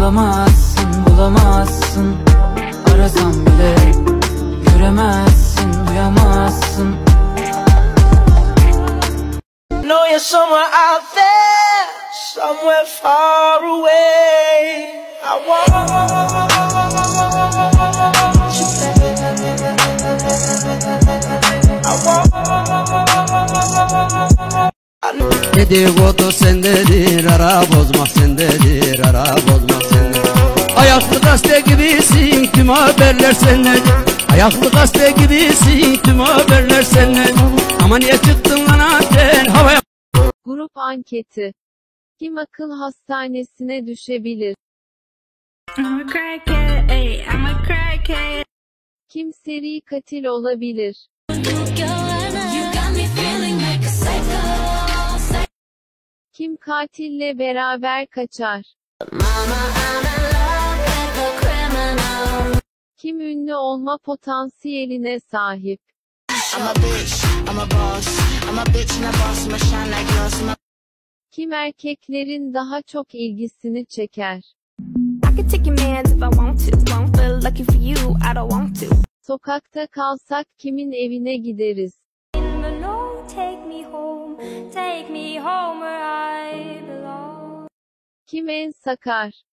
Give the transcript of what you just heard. Bulamazsın, bulamazsın. Arasam bile göremezsin, duyamazsın. Know you're somewhere out there, somewhere far away. I want. Dedikodu sendedir, ara bozmak sendedir, ara bozmak sendedir. Ayaklı gazete gibisin, tüm haberler sendedir. Ayaklı gazete gibisin, tüm haberler sendedir. Ama niye çıktın lan aten havaya? Grup anketi. Kim akıl hastanesine düşebilir? Kim seri katil olabilir? Kim katille beraber kaçar? Kim ünlü olma potansiyeline sahip? Kim erkeklerin daha çok ilgisini çeker? Sokakta kalsak kimin evine gideriz? Kim en sakar?